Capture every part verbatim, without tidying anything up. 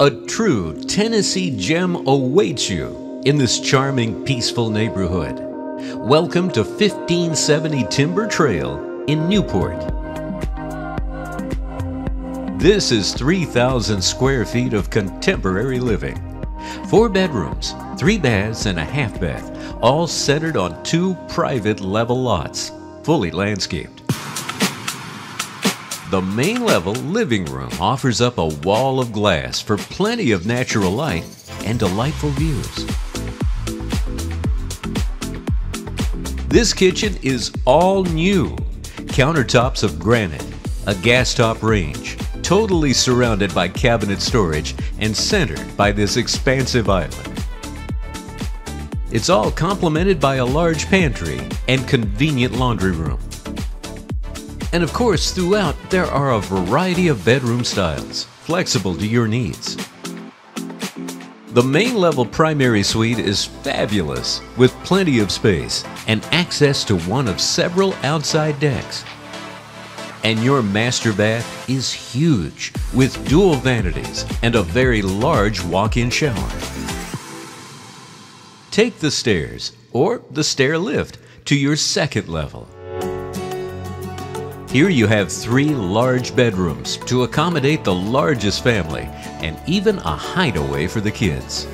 A true Tennessee gem awaits you in this charming, peaceful neighborhood. Welcome to fifteen seventy Timber Trail in Newport. This is three thousand square feet of contemporary living. Four bedrooms, three baths and a half bath, all centered on two private level lots, fully landscaped. The main level living room offers up a wall of glass for plenty of natural light and delightful views. This kitchen is all new. Countertops of granite, a gas top range, totally surrounded by cabinet storage and centered by this expansive island. It's all complemented by a large pantry and convenient laundry room. And of course, throughout, there are a variety of bedroom styles, flexible to your needs. The main level primary suite is fabulous, with plenty of space and access to one of several outside decks. And your master bath is huge, with dual vanities and a very large walk-in shower. Take the stairs, or the stair lift, to your second level. Here you have three large bedrooms to accommodate the largest family and even a hideaway for the kids.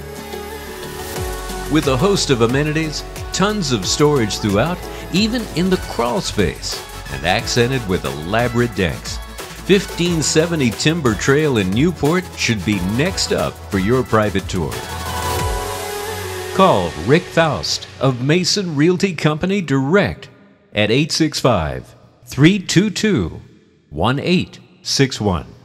With a host of amenities, tons of storage throughout, even in the crawl space, and accented with elaborate decks. fifteen seventy Timber Trail in Newport should be next up for your private tour. Call Rick Faust of Mason Realty Company direct at eight six five, three two two, one eight six one.